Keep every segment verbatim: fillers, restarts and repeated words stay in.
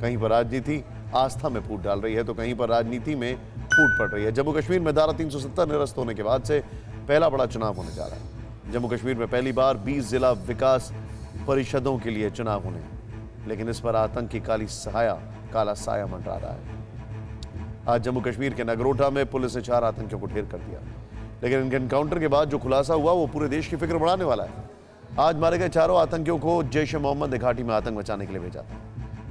कहीं पर राजनीति आस्था में फूट डाल रही है तो कहीं पर राजनीति में फूट पड़ रही है। जम्मू कश्मीर में धारा तीन सौ सत्तर निरस्त होने के बाद से पहला बड़ा चुनाव होने जा रहा है। जम्मू कश्मीर में पहली बार बीस जिला विकास परिषदों के लिए चुनाव होने, लेकिन इस पर आतंक की काली साया काला साया मंडरा रहा है। आज जम्मू कश्मीर के नगरोटा में पुलिस ने चार आतंकियों को ढेर कर दिया, लेकिन इनके एनकाउंटर के बाद जो खुलासा हुआ वो पूरे देश की फिक्र बढ़ाने वाला है। आज मारे गए चारों आतंकियों को जैश-ए-मोहम्मद ने घाटी में आतंक मचाने के लिए भेजा था।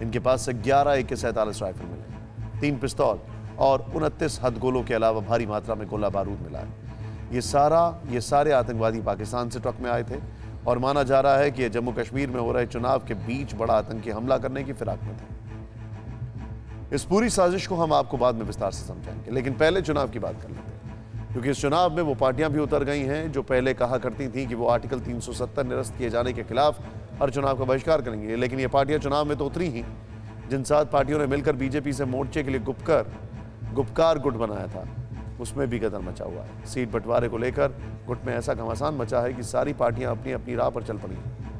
इनके पास से ग्यारह ए के सैंतालीस राइफल मिले, तीन पिस्तौल और उनतीस हथगोलों के अलावा भारी मात्रा में गोला बारूद मिला है। ये सारा ये सारे आतंकवादी पाकिस्तान से ट्रक में आए थे और माना जा रहा है कि ये जम्मू कश्मीर में हो रहे चुनाव के बीच बड़ा आतंकी हमला करने की फिराक में थे। इस पूरी साजिश को हम आपको बाद में विस्तार से समझाएंगे, लेकिन पहले चुनाव की बात कर लेते हैं, क्योंकि इस चुनाव में वो पार्टियां भी उतर गई हैं जो पहले कहा करती थीं कि वो आर्टिकल तीन सौ सत्तर निरस्त किए जाने के खिलाफ हर चुनाव का बहिष्कार करेंगे। लेकिन ये पार्टियां चुनाव में तो उतरी ही। जिन सात पार्टियों ने मिलकर बीजेपी से मोर्चे के लिए गुपकर गुपकार गुट बनाया था, उसमें भी गदर मचा हुआ है। सीट बंटवारे को लेकर गुट में ऐसा घमासान मचा है कि सारी पार्टियां अपनी अपनी राह पर चल पड़ी।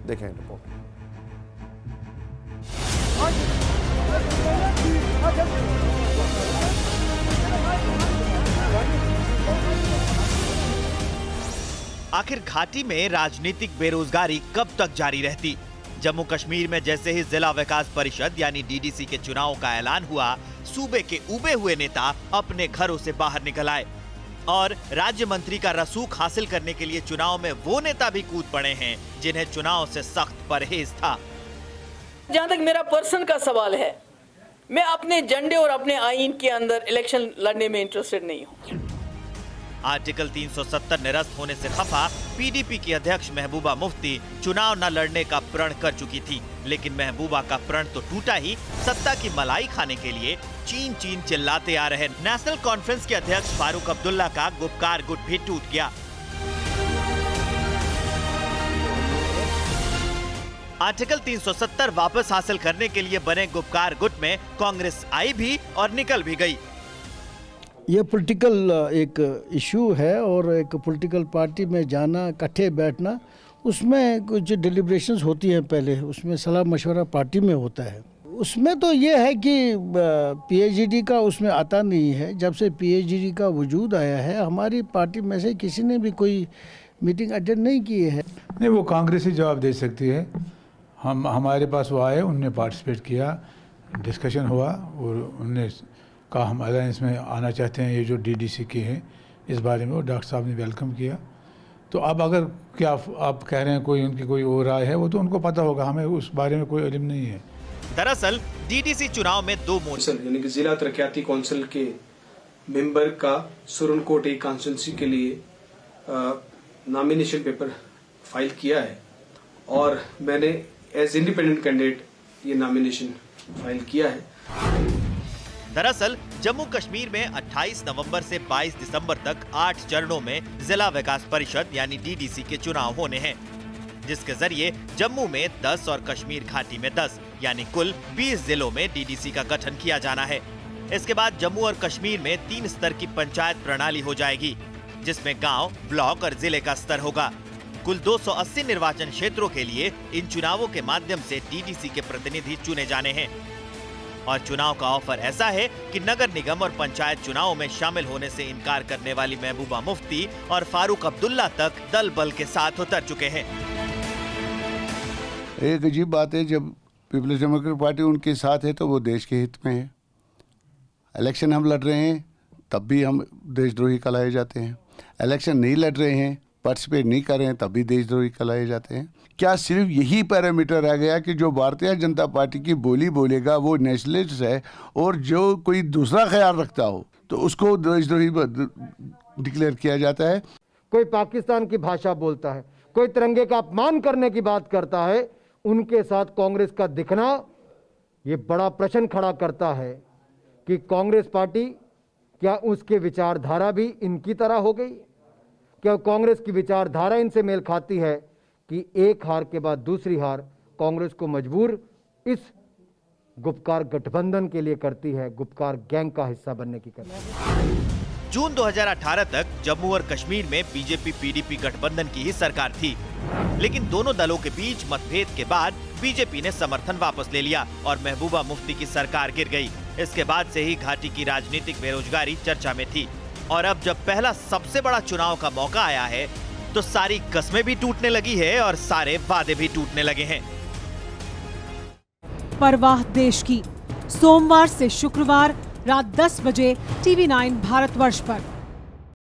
देखें रिपोर्ट। आखिर घाटी में राजनीतिक बेरोजगारी कब तक जारी रहती? जम्मू कश्मीर में जैसे ही जिला विकास परिषद यानी डीडीसी के चुनाव का ऐलान हुआ, सूबे के उबे हुए नेता अपने घरों से बाहर निकल आए और राज्य मंत्री का रसूख हासिल करने के लिए चुनाव में वो नेता भी कूद पड़े हैं जिन्हें चुनाव से सख्त परहेज था। जहां तक मेरा पर्सन का सवाल है, मैं अपने झंडे और अपने आईन के अंदर इलेक्शन लड़ने में इंटरेस्टेड नहीं हूँ। आर्टिकल तीन सौ सत्तर निरस्त होने से खफा पीडीपी की अध्यक्ष महबूबा मुफ्ती चुनाव न लड़ने का प्रण कर चुकी थी, लेकिन महबूबा का प्रण तो टूटा ही, सत्ता की मलाई खाने के लिए चीन चीन चिल्लाते आ रहे नेशनल कॉन्फ्रेंस के अध्यक्ष फारूक अब्दुल्ला का गुपकार गुट भी टूट गया। आर्टिकल तीन सौ सत्तर वापस हासिल करने के लिए बने गुपकार गुट में कांग्रेस आई भी और निकल भी गयी। ये पॉलिटिकल एक इशू है और एक पॉलिटिकल पार्टी में जाना, इकट्ठे बैठना, उसमें कुछ डिलिब्रेशंस होती हैं पहले, उसमें सलाह मशवरा पार्टी में होता है। उसमें तो ये है कि पीएजीडी का उसमें आता नहीं है। जब से पीएजीडी का वजूद आया है, हमारी पार्टी में से किसी ने भी कोई मीटिंग अटेंड नहीं की है। नहीं, वो कांग्रेस ही जवाब दे सकती है। हम हमारे पास वो आए, उनने पार्टिसिपेट किया, डिस्कशन हुआ और उनने का हम अलायंस में आना चाहते हैं, ये जो डीडीसी के हैं इस बारे में, और डॉक्टर साहब ने वेलकम किया। तो अब अगर क्या आप कह रहे हैं कोई उनकी कोई और राय है, वो तो उनको पता होगा, हमें उस बारे में कोई इल्म नहीं है। दरअसल डीडीसी चुनाव में दो मोर्चे यानी कि जिला तरक्याती कौंसिल के मेंबर का सुरनकोट एक कॉन्स्टिट्यूंसी के लिए नॉमिनेशन पेपर फाइल किया है और मैंने एज इंडिपेंडेंट कैंडिडेट ये नॉमिनेशन फाइल किया है। दरअसल जम्मू कश्मीर में अट्ठाईस नवंबर से बाईस दिसंबर तक आठ चरणों में जिला विकास परिषद यानी डीडीसी के चुनाव होने हैं, जिसके जरिए जम्मू में दस और कश्मीर घाटी में दस यानी कुल बीस जिलों में डीडीसी का गठन किया जाना है। इसके बाद जम्मू और कश्मीर में तीन स्तर की पंचायत प्रणाली हो जाएगी, जिसमें गाँव, ब्लॉक और जिले का स्तर होगा। कुल दो सौ अस्सी निर्वाचन क्षेत्रों के लिए इन चुनावों के माध्यम से डीडीसी के प्रतिनिधि चुने जाने हैं और चुनाव का ऑफर ऐसा है कि नगर निगम और पंचायत चुनाव में शामिल होने से इनकार करने वाली महबूबा मुफ्ती और फारूक अब्दुल्ला तक दल बल के साथ उतर चुके हैं। एक अजीब बात है, जब पीपल्स डेमोक्रेटिक पार्टी उनके साथ है तो वो देश के हित में है। इलेक्शन हम लड़ रहे हैं तब भी हम देशद्रोही कहलाए जाते हैं, इलेक्शन नहीं लड़ रहे हैं, पार्टिसिपेट नहीं कर रहे हैं तब भी देशद्रोही कहलाए जाते हैं। क्या सिर्फ यही पैरामीटर रह गया कि जो भारतीय जनता पार्टी की बोली बोलेगा वो नेशनलिस्ट है और जो कोई दूसरा ख्याल रखता हो तो उसको देशद्रोही डिक्लेयर किया जाता है? कोई पाकिस्तान की भाषा बोलता है, कोई तिरंगे का अपमान करने की बात करता है, उनके साथ कांग्रेस का दिखना ये बड़ा प्रश्न खड़ा करता है कि कांग्रेस पार्टी क्या उसके विचारधारा भी इनकी तरह हो गई? क्या कांग्रेस की विचारधारा इनसे मेल खाती है कि एक हार के बाद दूसरी हार कांग्रेस को मजबूर इस गुपकार गठबंधन के लिए करती है, गुपकार गैंग का हिस्सा बनने की करती है। जून दो हज़ार अठारह तक जम्मू और कश्मीर में बीजेपी पीडीपी गठबंधन की ही सरकार थी, लेकिन दोनों दलों के बीच मतभेद के बाद बीजेपी ने समर्थन वापस ले लिया और महबूबा मुफ्ती की सरकार गिर गई। इसके बाद से ही घाटी की राजनीतिक बेरोजगारी चर्चा में थी और अब जब पहला सबसे बड़ा चुनाव का मौका आया है तो सारी कस्में भी टूटने लगी है और सारे वादे भी टूटने लगे हैं। परवाह देश की, सोमवार से शुक्रवार रात दस बजे टीवी नाइन भारतवर्ष पर।